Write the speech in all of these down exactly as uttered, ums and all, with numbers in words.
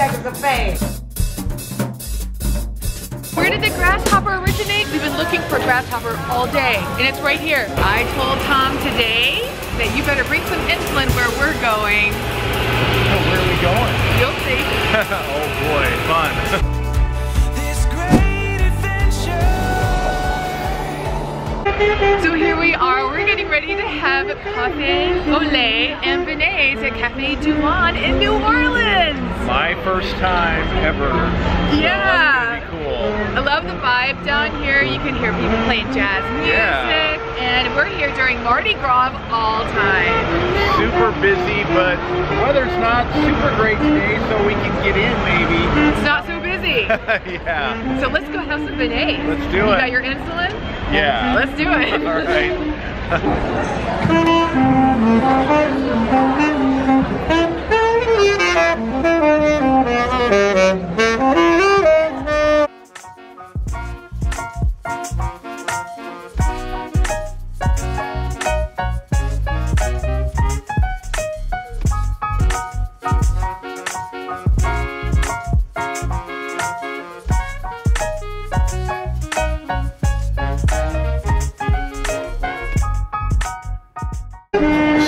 seconds of fame. Where did the grasshopper originate? We've been looking for grasshopper all day, and it's right here. I told Tom today that you better bring some insulin where we're going. Oh, where are we going? You'll see. Oh boy, fun. So here we are, we're getting ready to have coffee, olé, and beignets at Cafe Du Monde in New Orleans. My first time ever. Yeah. So cool. I love the vibe down here. You can hear people playing jazz music. Yeah. And we're here during Mardi Gras of all time. Super busy, but the weather's not super great today, so we can get in maybe. It's not so busy. Yeah. So let's go have some beignets. Let's do it. You got your insulin? Yeah. Let's do it. All right.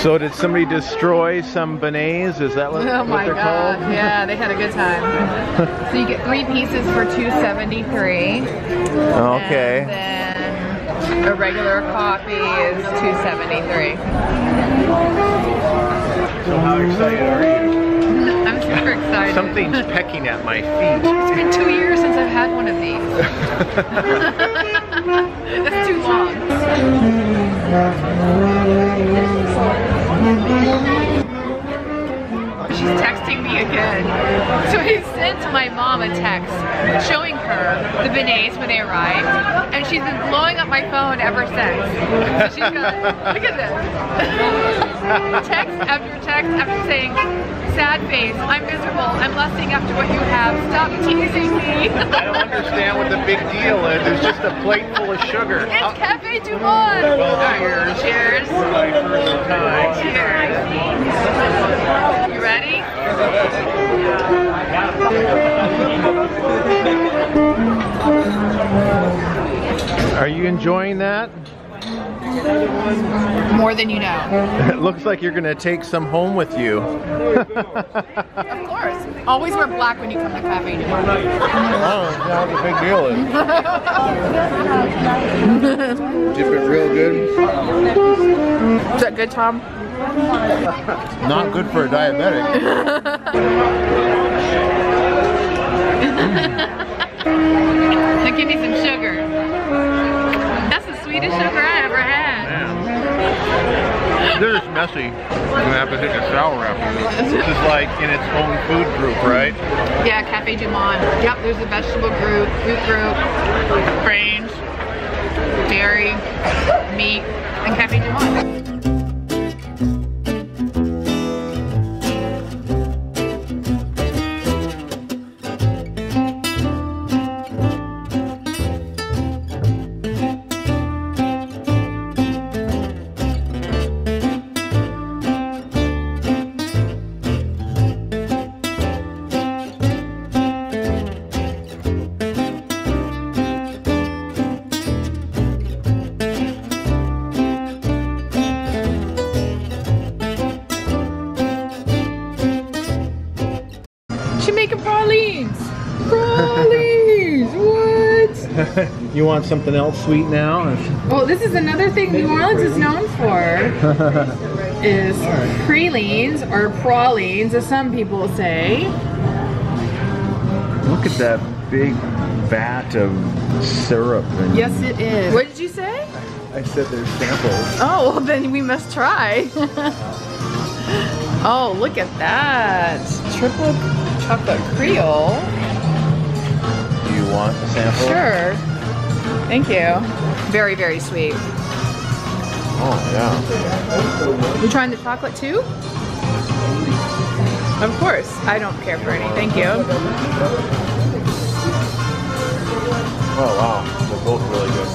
So did somebody destroy some beignets? Is that what, oh my what they're God. Called? Yeah, they had a good time. So you get three pieces for two seventy-three. Okay. And then a regular coffee is two seventy-three. So how excited are you? I'm super excited. Something's pecking at my feet. It's been two years since I've had one of these. That's too long. She's texting me again. So I sent my mom a text showing her the beignets when they arrived, and she's been blowing up my phone ever since. So she's got, look at this. Text after text after saying, sad face, I'm miserable, I'm lusting after what you have, stop teasing me. I don't understand what the big deal is, it's just a plate full of sugar. It's I'll Cafe Du Monde! Well, right, cheers. Cheers. My first time. Cheers. You ready? Are you enjoying that? More than you know. It looks like you're gonna take some home with you. Of course. Always wear black when you come to Cafe Du Monde. Oh, the big deal is. Dip it real good. Is that good, Tom? Not good for a diabetic. Now give me some sugar. That's the sweetest sugar I ever had. They're just messy. I'm gonna have to take a shower after this. This is like in its own food group, right? Yeah, Cafe Du Monde. Yep, there's a vegetable group, fruit group, grains, dairy, meat, and Cafe Du Monde. You want something else sweet now? Well, this is another thing New Orleans is known for, is pralines, or pralines, as some people say. Look at that big vat of syrup. And yes, it is. What did you say? I said there's samples. Oh, well then we must try. Oh, look at that. Triple chocolate creole. Do you want a sample? Sure. Thank you. Very, very sweet. Oh, yeah. You trying the chocolate too? Of course. I don't care for any. Thank you. Oh, wow. They're both really good.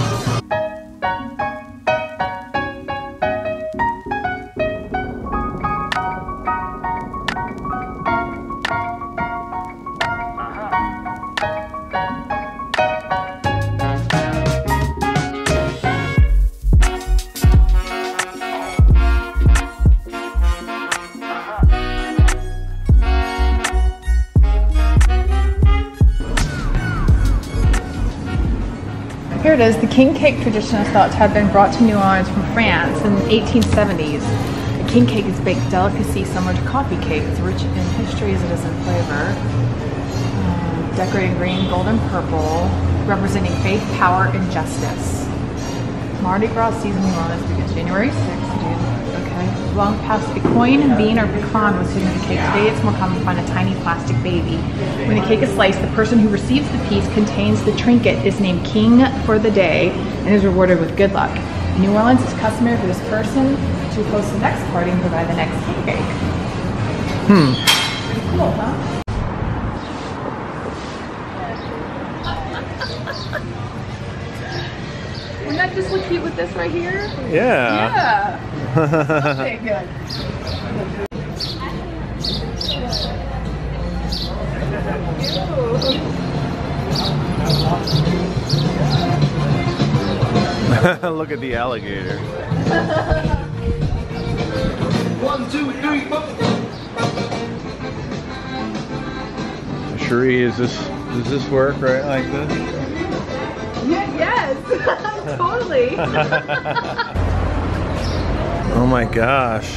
it is, the king cake tradition is thought to have been brought to New Orleans from France in the eighteen seventies. A king cake is a baked delicacy similar to coffee cake. It's rich in history as it is in flavor. Um, decorated in green, gold, and purple, representing faith, power, and justice. Mardi Gras season in New Orleans begins January sixth. Long past, a coin, bean, or pecan was hidden in the cake. Today it's more common to find a tiny plastic baby. When the cake is sliced, the person who receives the piece contains the trinket, is named king for the day, and is rewarded with good luck. In New Orleans, it's customary for this person to host the next party and provide the next king cake. Hmm. Pretty cool, huh? Wouldn't that just look cute with this right here? Yeah. Yeah. Okay, good. Look at the alligator. One, two, three, four. Cherie, is this does this work right like this? Yes, totally. Oh my gosh.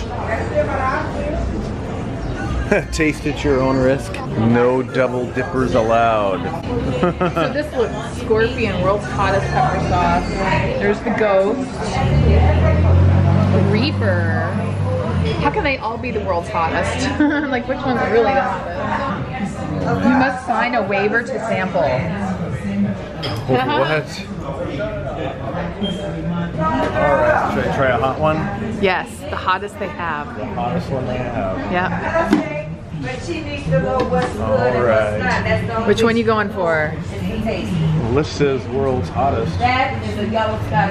Taste at your own risk. No double dippers allowed. So this looks scorpion, world's hottest pepper sauce. There's the ghost. The Reaper. How can they all be the world's hottest? Like, which one's really the hottest? You must sign a waiver to sample. What? Alright, should I try a hot one? Yes, the hottest they have. The hottest one they have. Yep. Alright. Which one are you going for? This says world's hottest.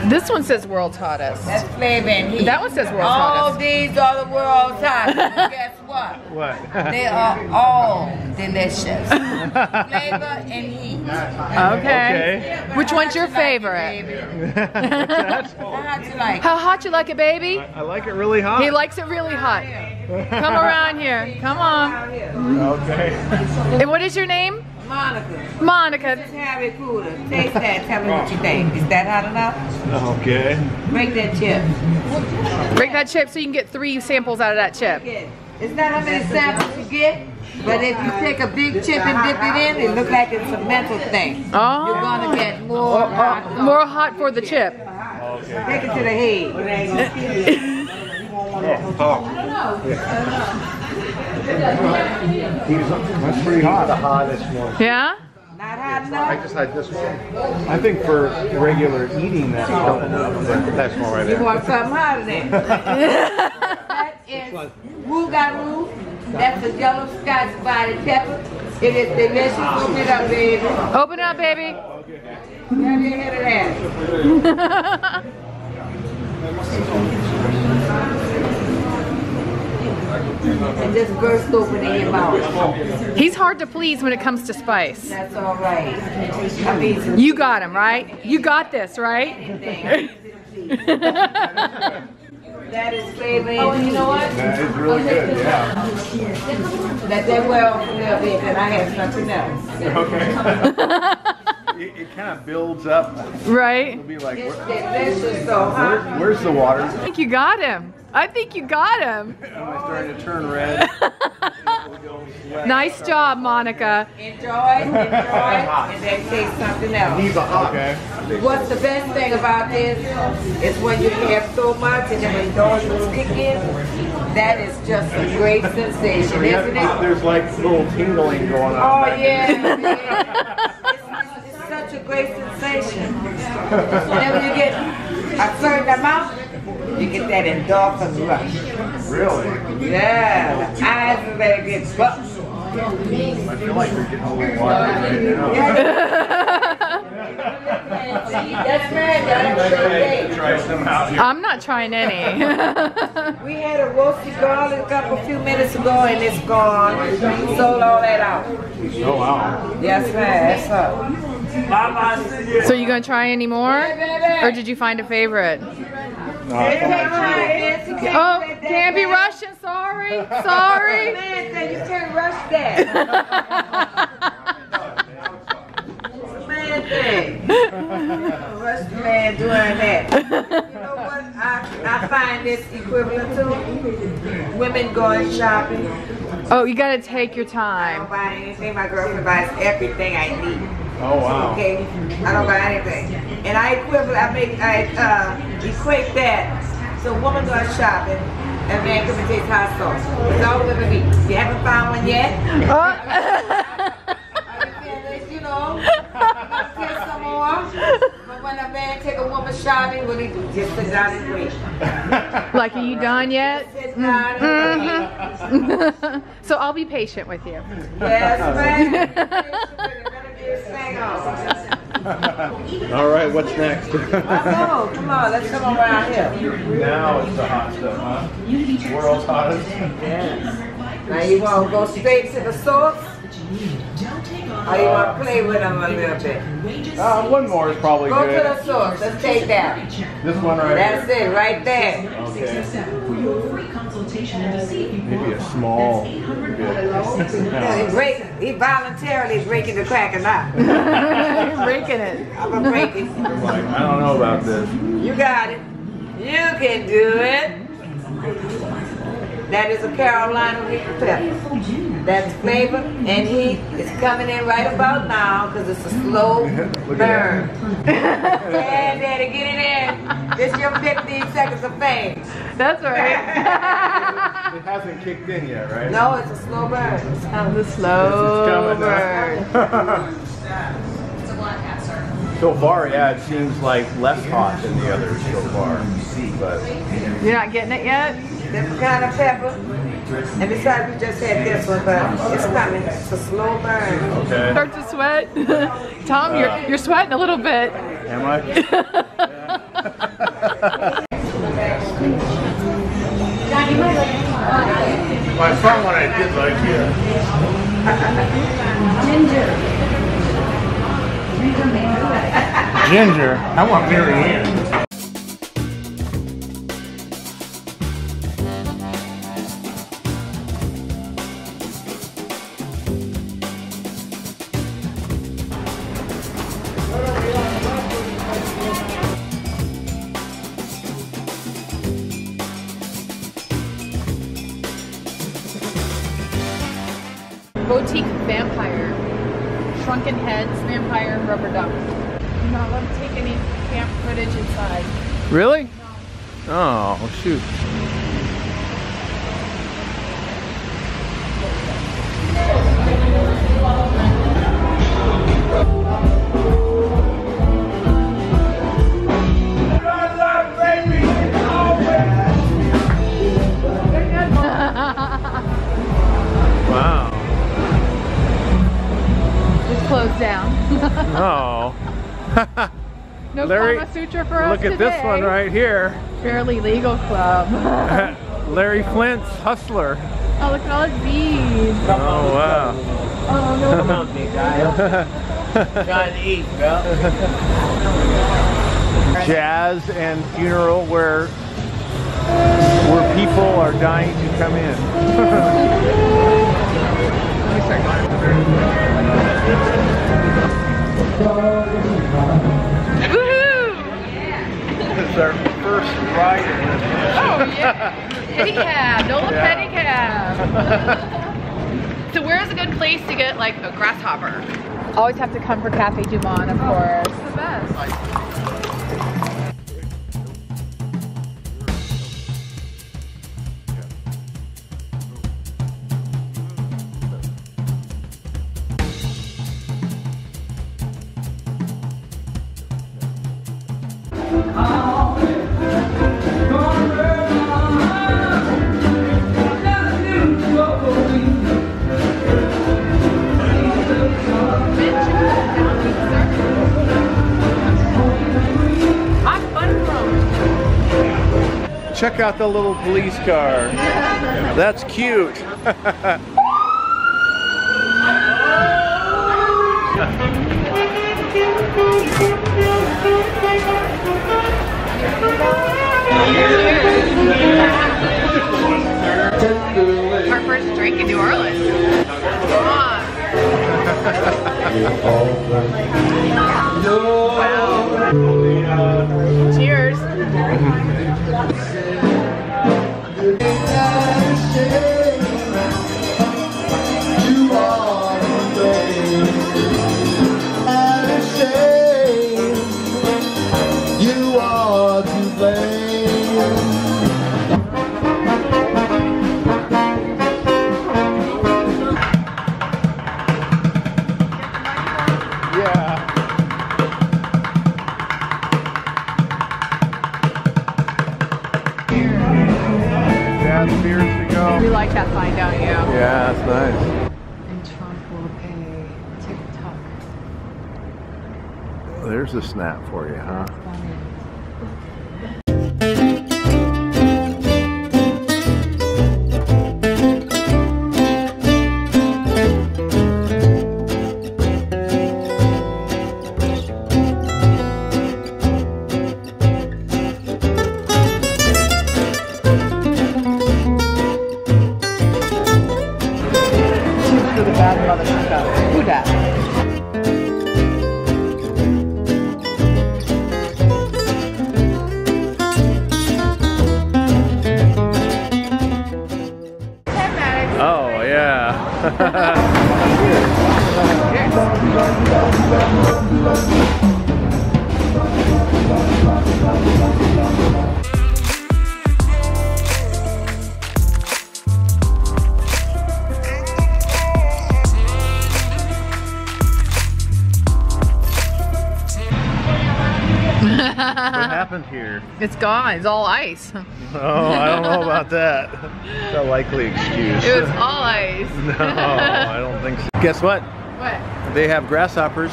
This one says world's hottest. That's flavor and heat. That one says world's hottest. All these are the world's hottest. Guess what? What? They are all delicious. Flavor and heat. Okay. Okay. Which one's your favorite? How hot you like it, baby? I, I like it really hot. He likes it really hot. Come around here. Come on. Okay. And what is your name? Monica. Monica. Just have it cooler. Taste that. Tell me what you think. Is that hot enough? Okay. Break that chip. Break that chip so you can get three samples out of that chip. It's not how many samples you get, but if you take a big chip and dip it in, it looks like it's a mental thing. Oh. You're going to get more oh, oh, hot. More hot for the chip. Okay. Take it to the head. Oh, oh. I don't know. Yeah. That's pretty hot. The hottest one. Yeah? Not hot enough? I just had this one. I think for regular eating, that's hot enough. That's more right there. You want something hotter than that? Is Rougarou. That's a yellow Scotch body pepper. It is delicious. Open it up, baby. Open it up, baby. Have your head around. And just burst open in your mouth. He's hard to please when it comes to spice. That's all right. I mean, you got him, right? You got this, right? That is flavor. Oh, and you know what? That is really good, yeah. Let that well for a little bit, and I have something else. Okay. It, it kind of builds up. Right. It'll be like, it's delicious, so hot. Where, where's the water? I think you got him. I think you got him. I'm starting to turn red. Nice job, Monica. Enjoy, enjoy, and then taste something else. Leave a hot. Okay. What's the best thing about this is when you have so much and the endorsements kick in, that is just a great sensation, isn't it? There's like little tingling going on. Oh, yeah. Such a great sensation. Whenever you get a certain amount, you get that endorphin rush. Really? Yeah. The eyes are very good. I feel like we're getting a little water right now. I'm not trying any. We had a roasted garlic up a few minutes ago and it's gone. We sold all that out. Oh wow. Yes, man. That's up. So you gonna try any more, or did you find a favorite? Oh, can't be rushing. Sorry, sorry. Man said you can't rush that. Man said. much mad doing that. You know what I, I find this equivalent to? Women going shopping. Oh, you gotta take your time. I don't buy anything. My girlfriend buys everything I need. Oh wow. Okay, I don't buy anything. And I equivalent, I make, I uh, equate that. So woman going shopping. And man comes and takes hot sauce. It's all women eat. You haven't found one yet? Oh. You know, let's get some more. But when a man take a woman shopping, what he do? Just sit down and wait. Like, are you done yet? Sit down and wait. So I'll be patient with you. Yes, man. All right, what's next? I know. Come on, let's come around here. Now it's the hot stuff, huh? World's hottest. Yes. Now you want to go straight to the source? Or you want to play with them a little bit? Uh, one more is probably go good. Go to the source. Let's take that. This one right That's here. That's it, right there. Okay. Maybe a small. Maybe a he, break, he voluntarily is breaking the crack or not. You're breaking it. I'm going to break it. Like, I don't know about this. You got it. You can do it. That is a Carolina Reaper pepper. That's flavor, and heat is coming in right about now because it's a slow burn. Yeah, daddy, get it in. This your fifteen seconds of fame. That's right. It hasn't kicked in yet, right? No, it's a slow burn. Oh, it's a slow burn. It's a blonde hat, sir. So far, yeah, it seems like less hot than the others so far. But you're not getting it yet? Different kind of pepper, and besides we just had this one, but it's coming. It's a slow burn. Okay. Start to sweat. Tom, uh, you're you're sweating a little bit. Am I? My front one I did like here. Ginger. Ginger. I want Mary Ann. Boutique vampire, shrunken heads, vampire rubber duck. I'm not allowed to take any camp footage inside. Really? No. Oh shoot. Wow. Closed down. Oh. No Larry, Kama Sutra for us today. Look at this one right here. Fairly Legal Club. Larry Flint's Hustler. Oh, look at all his beads. Oh, wow. Oh, no. Come on, big guy. Trying to eat, bro. Jazz and funeral where, where people are dying to come in. Woohoo! Yeah. This is our first ride in this. Oh yeah! Pedicab, Nola yeah. Pedicab. So where is a good place to get like a grasshopper? Always have to come for Cafe Du Monde, of oh, course. It's the best. Check out the little police car. That's cute. Our first drink in New Orleans. Come on. Wow. had beers to go. You like that sign, don't you? Yeah, it's nice. And Trump will pay TikTok. There's a snap for you, huh? What happened here? It's gone. It's all ice. Oh, I don't know about that. It's a likely excuse. It was all ice. No, I don't think so. Guess what? What? They have grasshoppers.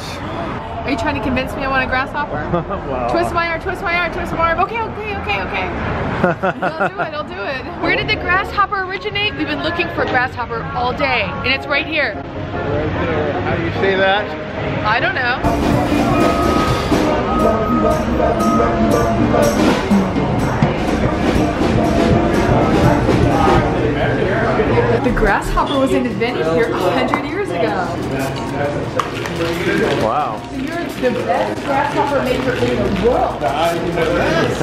Are you trying to convince me I want a grasshopper? Wow. Twist my arm, twist my arm, twist my arm. Okay, okay, okay, okay. I'll do it, I'll do it. Where did the grasshopper originate? We've been looking for a grasshopper all day, and it's right here. Right there. How do you say that? I don't know. The grasshopper was invented here one hundred years ago. Wow. So you're the best grasshopper maker in the world. Yes.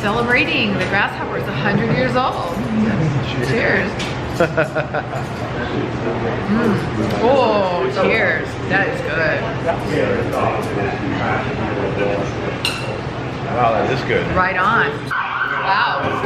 Celebrating the grasshopper is one hundred years old. Cheers. Cheers. Mm. Oh, cheers. That is good. Wow, that is good. Right on. Wow.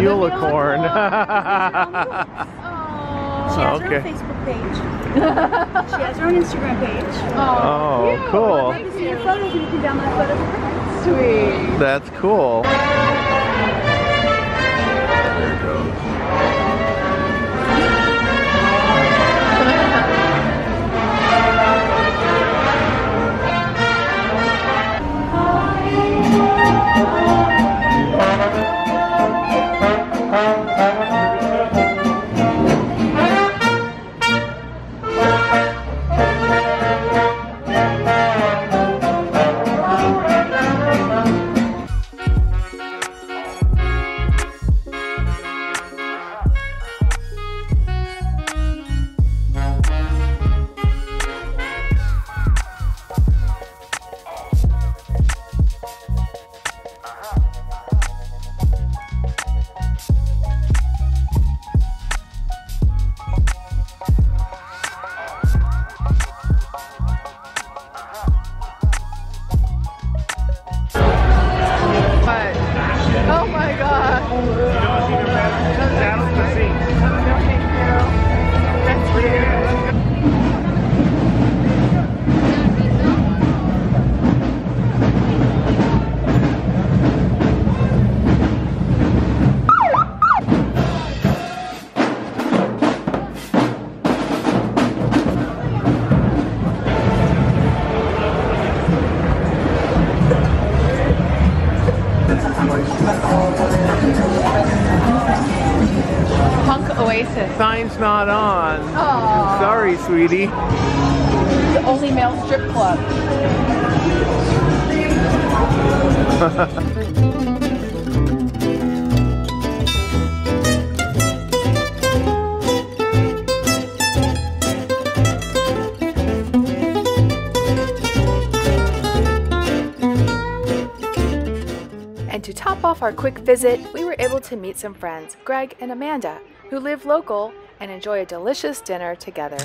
Unicorn. Oh, she has okay. her own Facebook page. She has her own Instagram page. Oh, oh cool. If you see your photos, you can download photos of her. Sweet. That's cool. There it goes. Sign's not on. Aww. Sorry, sweetie. The only male strip club. top off our quick visit, we were able to meet some friends, Greg and Amanda, who live local, and enjoy a delicious dinner together.